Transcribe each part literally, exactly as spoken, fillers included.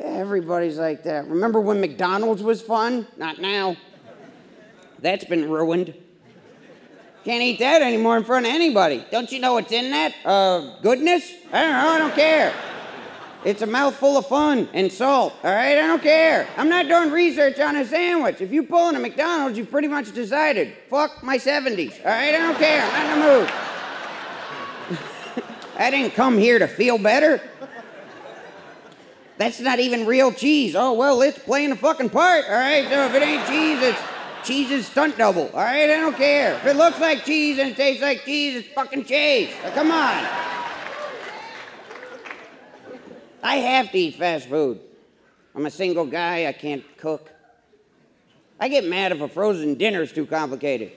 Everybody's like that. Remember when McDonald's was fun? Not now. That's been ruined. Can't eat that anymore in front of anybody. Don't you know what's in that? Uh, goodness? I don't know, I don't care. It's a mouthful of fun and salt, all right? I don't care. I'm not doing research on a sandwich. If you pull in a McDonald's, you've pretty much decided, fuck my seventies, all right? I don't care, I'm not in the mood. I didn't come here to feel better. That's not even real cheese. Oh, well, it's playing a fucking part, all right? So if it ain't cheese, it's cheese's stunt double, all right? I don't care. If it looks like cheese and it tastes like cheese, it's fucking cheese. So come on. I have to eat fast food. I'm a single guy, I can't cook. I get mad if a frozen dinner's too complicated.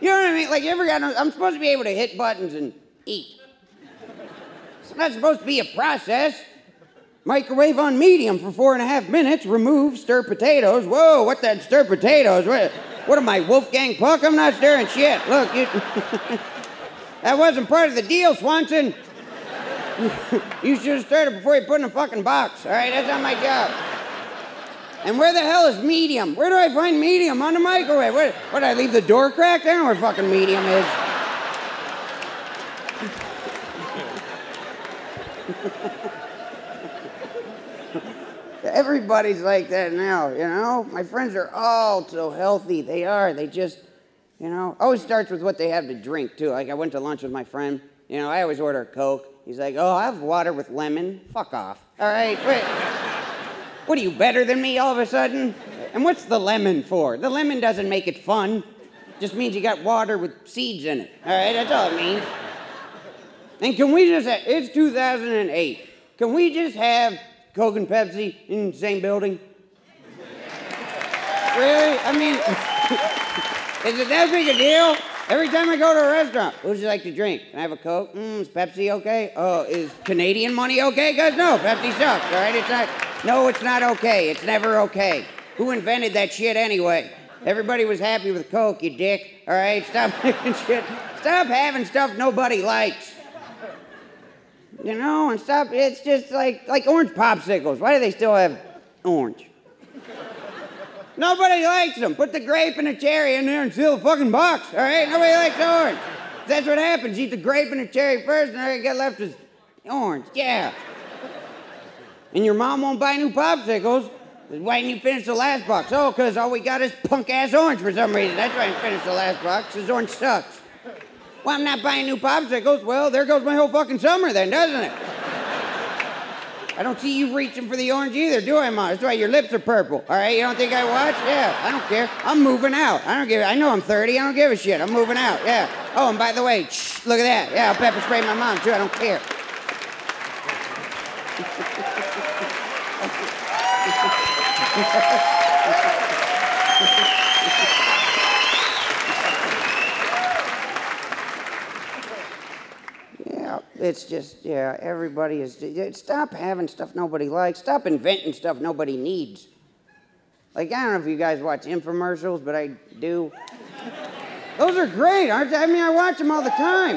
You know what I mean? Like, you ever got, I'm supposed to be able to hit buttons and eat. It's not supposed to be a process. Microwave on medium for four and a half minutes, remove, stir potatoes. Whoa, what that stir potatoes? What, what am I, Wolfgang Puck? I'm not stirring shit. Look, you, that wasn't part of the deal, Swanson. You should have started before you put in a fucking box, all right? That's not my job. And where the hell is medium? Where do I find medium on the microwave? What, what did I leave the door cracked? I don't know where fucking medium is. Everybody's like that now, you know? My friends are all so healthy. They are, they just, you know? Always starts with what they have to drink, too. Like, I went to lunch with my friend. You know, I always order a Coke. He's like, oh, I have water with lemon. Fuck off. All right, wait. What are you, better than me all of a sudden? And what's the lemon for? The lemon doesn't make it fun. It just means you got water with seeds in it. All right, that's all it means. And can we just, have, it's two thousand eight. Can we just have Coke and Pepsi in the same building? Really? I mean, is it that big a deal? Every time I go to a restaurant, what would you like to drink? Can I have a Coke? Mmm, is Pepsi okay? Oh, is Canadian money okay? Guys, no, Pepsi sucks, all right? It's not, no, it's not okay. It's never okay. Who invented that shit anyway? Everybody was happy with Coke, you dick. All right, stop making shit. Stop having stuff nobody likes. You know, and stop, it's just like, like orange popsicles. Why do they still have orange? Nobody likes them. Put the grape and the cherry in there and seal the fucking box, all right? Nobody likes orange. That's what happens. You eat the grape and the cherry first, and all you get left is orange, yeah. And your mom won't buy new popsicles. Why didn't you finish the last box? Oh, because all we got is punk-ass orange for some reason. That's why I didn't finish the last box, because orange sucks. Well, I'm not buying new popsicles. Well, there goes my whole fucking summer then, doesn't it? I don't see you reaching for the orange either, do I, Mom? That's why your lips are purple, all right? You don't think I watch? Yeah, I don't care. I'm moving out. I don't give I know I'm thirty. I don't give a shit. I'm moving out, yeah. Oh, and by the way, shh, look at that. Yeah, I'll pepper spray my mom, too. I don't care. It's just, yeah, everybody is, stop having stuff nobody likes. Stop inventing stuff nobody needs. Like, I don't know if you guys watch infomercials, but I do. Those are great, aren't they? I mean, I watch them all the time.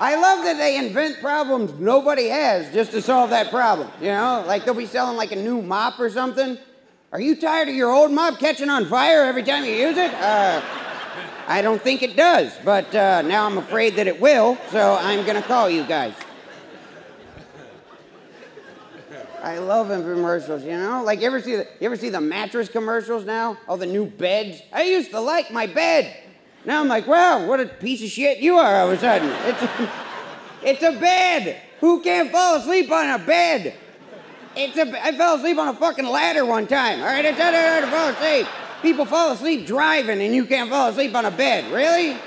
I love that they invent problems nobody has just to solve that problem, you know? Like, they'll be selling, like, a new mop or something. Are you tired of your old mop catching on fire every time you use it? Uh... I don't think it does, but uh, now I'm afraid that it will, so I'm gonna call you guys. I love infomercials, you know? Like, you ever see the, you ever see the mattress commercials now? All the new beds? I used to like my bed. Now I'm like, wow, what a piece of shit you are all of a sudden. It's a, it's a bed. Who can't fall asleep on a bed? It's a, I fell asleep on a fucking ladder one time, all right? It's not hard to fall asleep. People fall asleep driving and you can't fall asleep on a bed. Really? And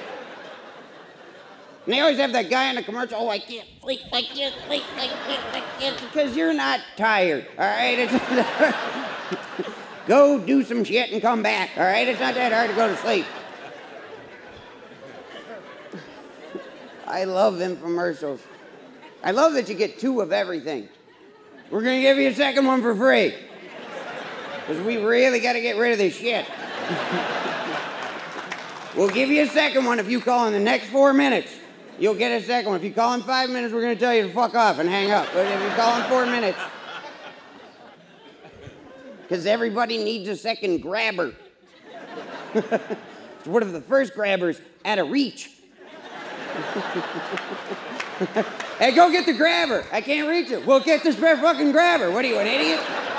they always have that guy in the commercial, oh, I can't sleep, I can't sleep, I can't, I can't. Because you're not tired, all right? It's go do some shit and come back, all right? It's not that hard to go to sleep. I love infomercials. I love that you get two of everything. We're gonna give you a second one for free. Because we really got to get rid of this shit. We'll give you a second one if you call in the next four minutes. You'll get a second one. If you call in five minutes, we're going to tell you to fuck off and hang up. But if you call in four minutes, because everybody needs a second grabber. What if the first grabber's out of reach? Hey, go get the grabber. I can't reach it. We'll get this fucking grabber. What are you, an idiot?